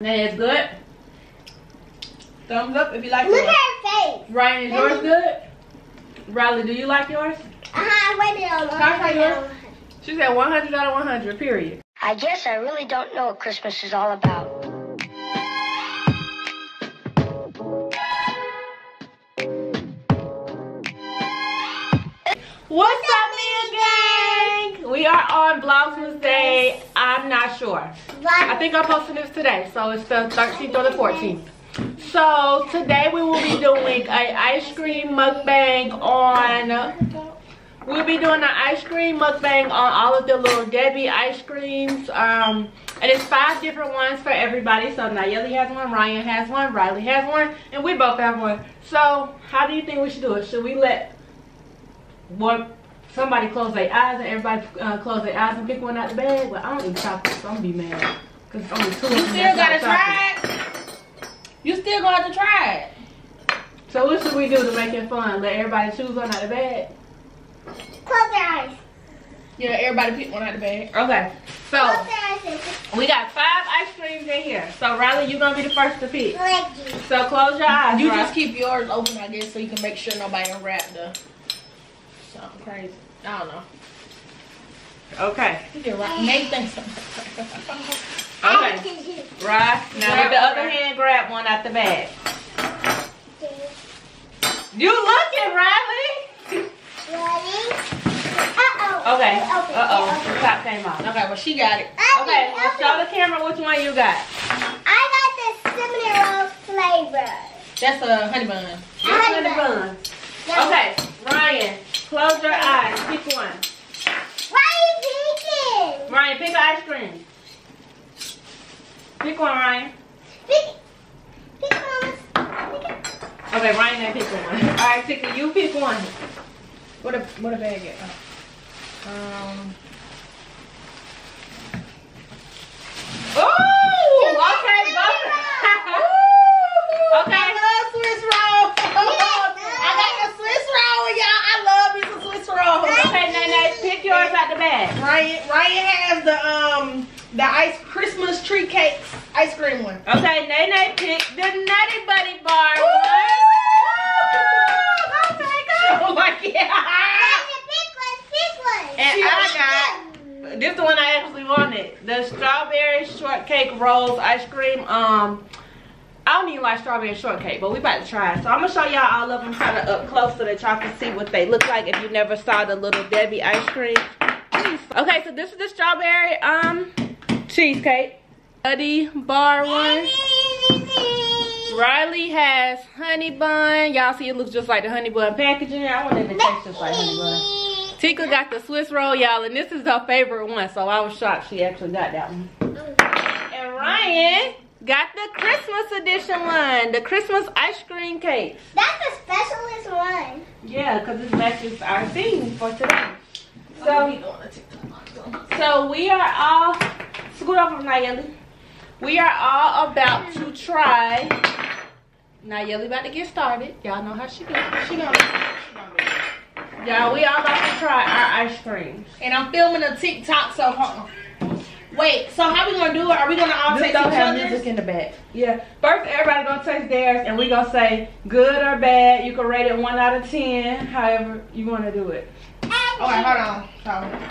That is good. Thumbs up if you like it. Look at her face. Ryan, is yours good? Riley, do you like yours? I waited on yours. She said 100 out of 100, period. I guess I really don't know what Christmas is all about. What's up, Mia Gang? We are on Vlogmas Day. I'm not sure. I think I'm posting this today, so it's the 13th or the 14th. So today we will be doing an ice cream mukbang on. We'll be doing an ice cream mukbang on all of the Little Debbie ice creams. And it's 5 different ones for everybody. So Nayeli has one, Ryan has one, Riley has one, and we both have one. So how do you think we should do it? Should we let somebody close their eyes and everybody close their eyes and pick one out the bag? Well, I don't eat chocolate, so I'm gonna be mad. Cause it's only 2 of them. You still gotta try it. You still gonna have to try it. So what should we do to make it fun? Let everybody choose one out of the bag? Close their eyes. Yeah, everybody pick one out of the bag. Okay. So we got 5 ice creams in here. So Riley, you're gonna be the first to pick. So close your eyes. You just keep yours open, I guess, so you can make sure nobody unwrapped the something crazy. I don't know. Okay. You can make things something. Okay. Right. Now with the other hand, grab one out the bag. You looking, Riley? Okay. The top came off. Okay, well she got it. Okay, well show the camera which one you got. I got the cinnamon roll flavor. That's a honey bun. That's a honey bun. Okay, Ryan, close your eyes. Pick one. Why are you picking? Ryan, pick an ice cream. Pick one, Ryan. Pick one. Okay, Ryan didn't pick one. All right, Tika, you pick one. What a bag at? Ooh, okay, Ooh, okay. I love Swiss roll. I got the Swiss roll, y'all. I love me some Swiss roll. Okay, Nene, pick yours out the bag. Ryan has the ice Christmas tree cakes ice cream one. Okay, Nene pick the Nutty Buddy bar one. Oh my God. And I got this, the one I actually wanted, the strawberry shortcake rolls ice cream. I don't even like strawberry shortcake, but we about to try it. So I'm gonna show y'all all of them kind of up close so that y'all can see what they look like if you never saw the Little Debbie ice cream. Okay, so this is the strawberry cheesecake Buddy bar one. Riley has honey bun. Y'all see it looks just like the honey bun packaging. I wanted to taste just like honey bun. Tika got the Swiss roll, y'all, and this is her favorite one, so I was shocked she actually got that one. And Ryan got the Christmas edition one, the Christmas ice cream cake. That's a specialist one. Yeah, because it matches our theme for today. So we are all, scoot over, Nayeli. We are all about to try. Nayeli about to get started. Y'all know how she goes. Y'all, we all about to try our ice creams. And I'm filming a TikTok, so hold on. Wait, so how we gonna do it? Are we gonna all taste each other's? Don't have music in the back. Yeah, first everybody gonna taste theirs, and we gonna say good or bad. You can rate it 1 out of 10, however you wanna do it. Alright, hold on.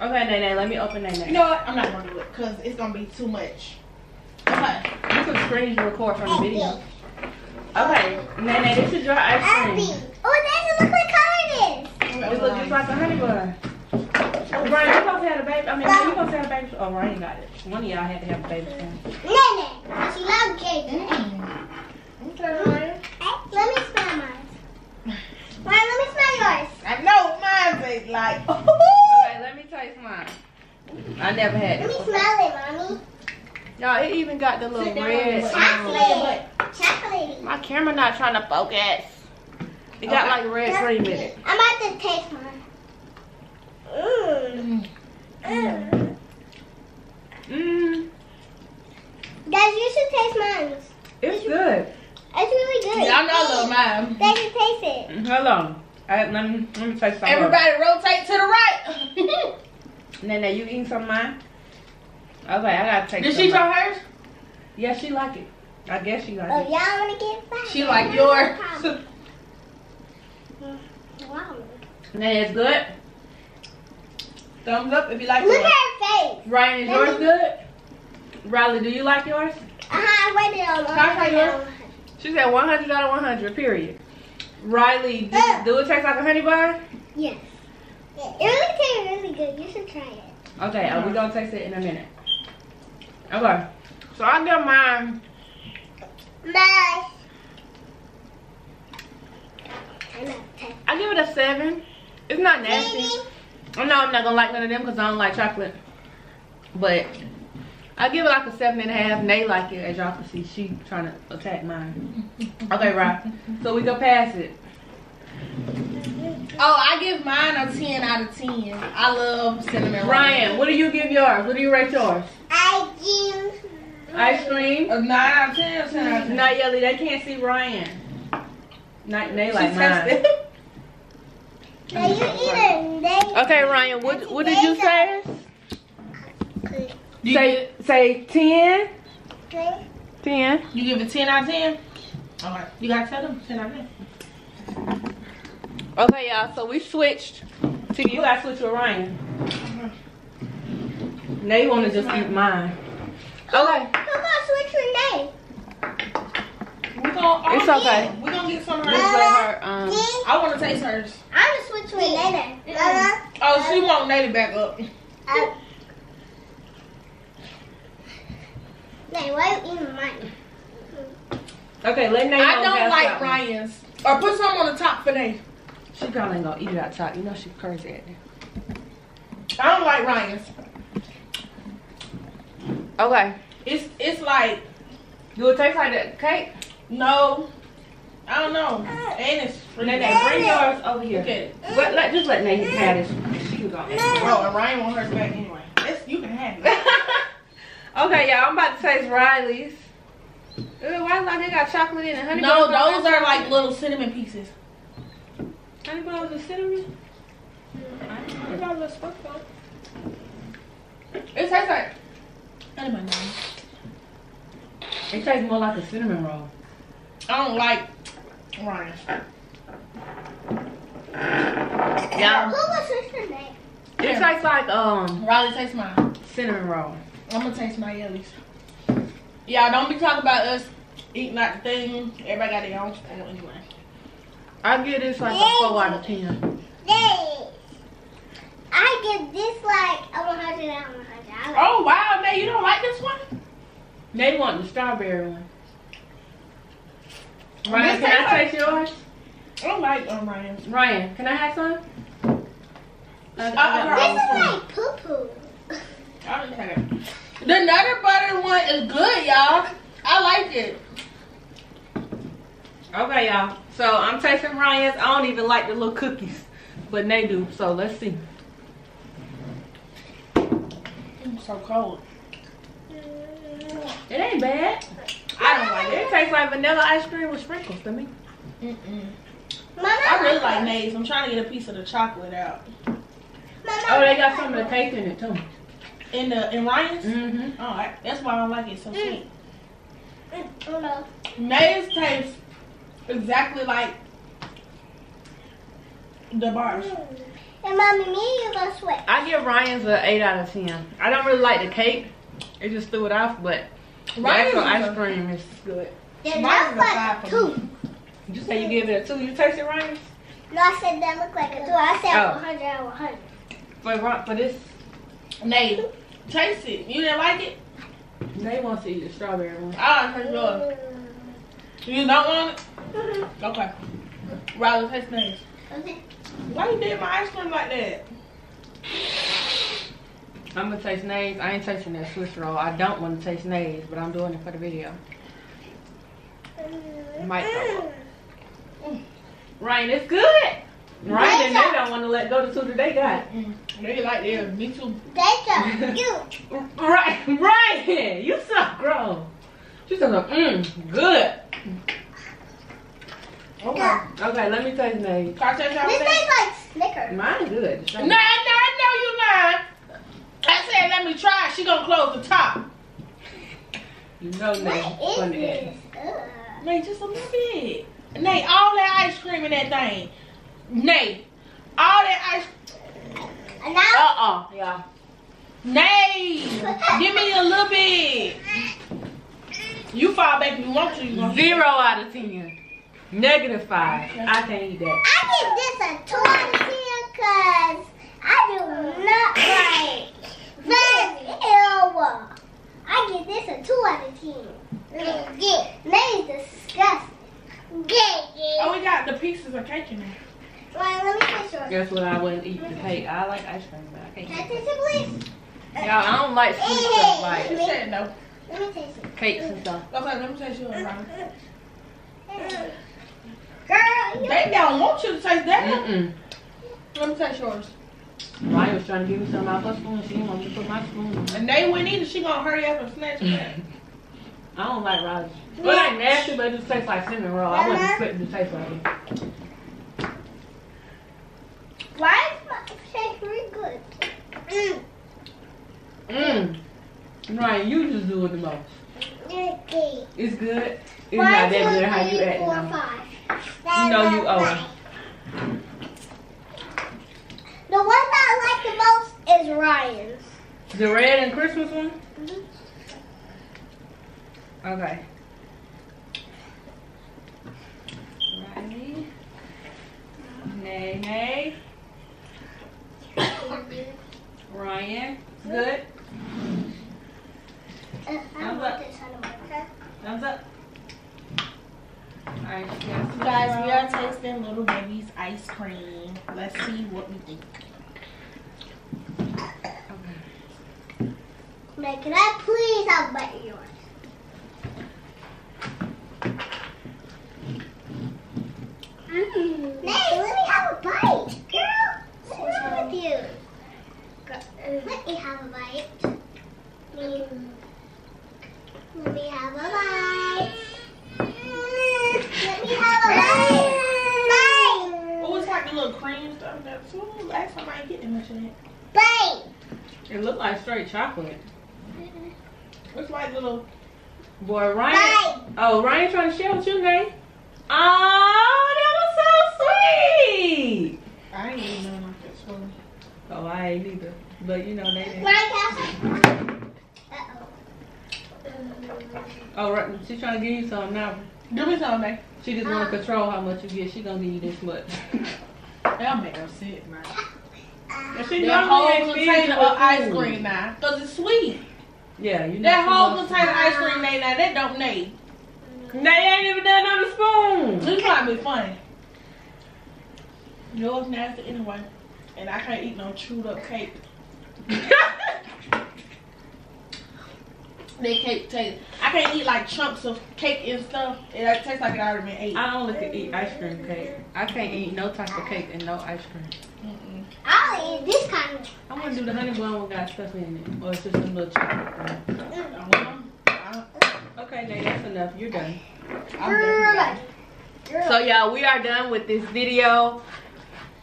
Okay, Nene, let me open Nene. You know what? I'm not gonna do it, cause it's gonna be too much. Okay, you can screen and record from the video. Okay, Nene, this is your ice cream. Oh, that doesn't look like how it is. It looks just like a honey bun. Oh, Brian, you supposed to have a baby. I mean, you supposed to have a baby. Oh, Brian got it. One of y'all had to have a baby. Nene, she loves cake. Okay, Brian. Let me smell mine. Brian, let me smell yours. I know mine tastes like. Okay, let me taste mine. I never had it. Let me smell it, Mommy. Y'all, it even got the little red. Chocolate. Chocolate. My camera not trying to focus. It got like red cream in it. I'm about to taste mine. Mmm. Mmm. Mmm. Guys, you should taste mine. It's good. It's really good. Y'all know I love mine. They can taste it. Hold on. Let me taste some. Everybody rotate to the right. Nene, you eating some of mine? Okay, I gotta take. Did she try hers? Yeah, she like it. I guess she like it. Oh, y'all want to get fat? She like yours. Wow. Now it's good. Thumbs up if you like it. Look at her face. Ryan, is yours good? Riley, do you like yours? I waited on 100. She said 100 out of 100, period. Riley, do it taste like a honey bun? Yes. It really tastes really good. You should try it. Okay, we're going to taste it in a minute. Okay. So I got mine. I give it a 7. It's not nasty. I know I'm not going to like none of them because I don't like chocolate. But I give it like a 7.5. They like it, as y'all can see. She trying to attack mine. Okay, right. So we go past it. Oh, I give mine a 10 out of 10. I love cinnamon rolls. Ryan, what do you give yours? What do you rate yours? Ice cream? A 9 out of 10 or 10 out of 10? Not Yelly. They can't see Ryan. Not, they like mine. Now you eat a okay, Ryan, what did you say? Say 10? 10. You give it 10 out of 10? All right. You got to tell them 10 out of 10. Okay, y'all, so we switched. See, you gotta switch with Ryan. Now you wanna just eat mine. Okay. We're gonna switch with Nay. It's okay. We're gonna get some of her. I wanna taste hers. I'm gonna switch with Nay. Oh, she want Nay back up. Nay, why you eating mine? Okay, let Nay. I don't like Ryan's. Or put some on the top for Nay. She probably ain't gonna eat it out top. You know she's crazy at it. I don't like Ryan's. Okay. It's like, do it taste like that cake? No. I don't know. And it's free. Nene, bring yours over here. Okay. But just let Nene have it. She can go. Oh, and Ryan won't hurt back anyway. You can have it. Okay, y'all. I'm about to taste Riley's. Ew, why like they got chocolate in and honey? No, those are like little cinnamon pieces. Honey balls and cinnamon? Honey balls are stuffed though. It tastes like honey bun. It tastes more like a cinnamon roll. I don't like Ryan's. Yeah. It tastes like Riley tastes my cinnamon roll. I'm gonna taste my Yellies. Yeah, don't be talking about us eating that thing. Everybody got their own style anyway. I give this like a 4 out of 10. I give this like a 100 out of 100. Like oh, wow, Nay, you don't like this one? They want the strawberry one. Ryan, can I taste yours? I don't like Ryan's. Ryan, can I have some? This is like poo-poo. I don't care. The Nutter Butter one is good, y'all. I like it. Okay, y'all. So I'm tasting Ryan's. I don't even like the little cookies, but they do. So let's see. It's so cold. It ain't bad. I don't like it. It tastes like vanilla ice cream with sprinkles to me. I really like Nays. I'm trying to get a piece of the chocolate out. Oh, they got some of the cake in it too. In Ryan's? Mm-hmm. All right. That's why I don't like it so sweet. Nays taste exactly like the bars. And Mommy, me you gonna sweat. I give Ryan's an 8 out of 10. I don't really like the cake. It just threw it off, but Ryan's the ice cream is good. Mine's like a 2. You say you give it a 2. You taste it, Ryan's? No, I said that looked like a 2. I said 100 out of 100. For this? Nay, taste it. You didn't like it? They want to eat the strawberry one. I don't taste yours. You don't want it? Okay. Riley, taste Nays. Okay. Why you did my ice cream like that? I'm gonna taste Nays. I ain't tasting that Swiss roll. I don't want to taste Nays, but I'm doing it for the video. Might go. Ryan, it's good. Ryan and they don't want to let go to today, God. They like theirs. Me too. That's you. Right, Ryan, you so gross. She's so good. Okay. Okay, let me taste Nays. This tastes like Snickers. Mine's good. No, no, you lying. I said let me try. She gonna close the top. You know Nate's gonna eat. Nate, just a little bit. Nate, all that ice cream in that thing. Nate, all that ice cream. Yeah. Nate, give me a little bit. You fall back if you want to. You gonna 0 out of 10. -5. I can't eat that. I give this a 2 out of 10 because I do not like vanilla. I give this a 2 out of 10. Yeah. That is disgusting. Yeah. Oh, we got the pieces of cake in there. Well, let me get yours. Guess what? I wouldn't eat the cake. I like ice cream, but I can't. Can I taste it, please? Y'all, I don't like sweet stuff like that. No. Let me taste it. Cakes and stuff. Okay, let me taste yours. Girl, they don't want you to taste that. Let me taste yours. Maya was trying to give me some out of her spoon and she didn't want me to put my spoon on. And they wouldn't either. She gonna hurry up and snatch that. I don't like Rogers. It ain't nasty, but it just tastes like cinnamon roll. I wasn't expecting it to taste like it. Why is my taste really good? Right, you just do it the most. It's good. It's not that good how you act now. You know you owe it. The one that I like the most is Ryan's. The red and Christmas one? Okay. Riley. Nay. Ryan. Good. Thumbs up. Thumbs up. Alright, you guys, we are tasting Little Debbie's ice cream. Let's see what we think. Okay. Now, can I please have a bite of yours? Nate, let me have a bite. Girl, what's wrong with you? Let me have a bite. Let me have a bite. Let me have a bite. Oh, it's like the little cream stuff. That's last time I didn't get that much of that. Bite. It looked like straight chocolate. Looks like little boy Ryan. Bite. Oh, Ryan trying to share with you, Nate. Oh, that was so sweet. I ain't even know like this one. Oh, I ain't either. But you know, they didn't. Oh, right. She's trying to give you some now. Give me some, babe. She just want to control how much you get. She gonna give you this much. That'll make her sick, man. That whole container of ice cream now, cause it's sweet. Yeah, you know. That whole container of ice cream, they now that don't need. They ain't even done on the spoon. This might be funny. Yours nasty anyway, and I can't eat no chewed up cake. That cake tastes. I can't eat like chunks of cake and stuff. It tastes like it already been ate. I only can eat ice cream cake. I can't eat no type of cake and no ice cream. I'll eat this kind of. I want to do the honey bun with got stuff in it, or it's just a little chocolate. Okay, Nate, that's enough. You're done. So y'all, we are done with this video.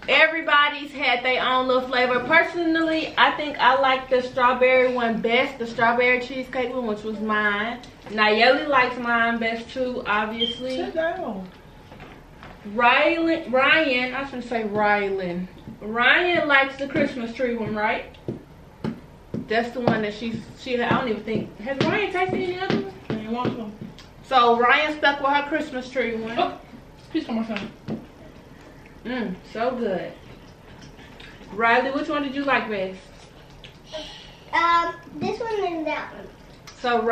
Everybody's had their own little flavor. Personally, I think I like the strawberry one best, the strawberry cheesecake one, which was mine. Nayeli likes mine best too, obviously. Sit down. Ryan likes the Christmas tree one, right? That's the one that she I don't even think. Has Ryan tasted any other one? I didn't want to. So Ryan stuck with her Christmas tree one. Oh, please come on, son. So good. Riley, which one did you like best? This one and that one. So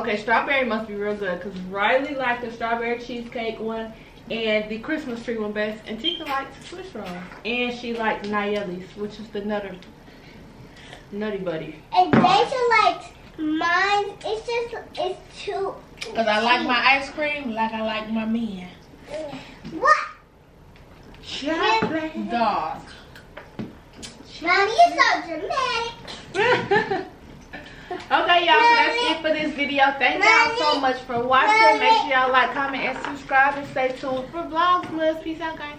okay, strawberry must be real good because Riley liked the strawberry cheesecake one and the Christmas tree one best, and Tika likes Swiss rolls, and she liked Nayeli's, which is the Nutty Buddy. And Deja likes mine. It's just it's too. Cause I like my ice cream like I like my men. What? Chocolate dog. Mommy, you're so dramatic. Okay, y'all, so that's it for this video. Thank y'all so much for watching. Make sure y'all like, comment, and subscribe, and stay tuned for Vlogmas. Peace out, guys.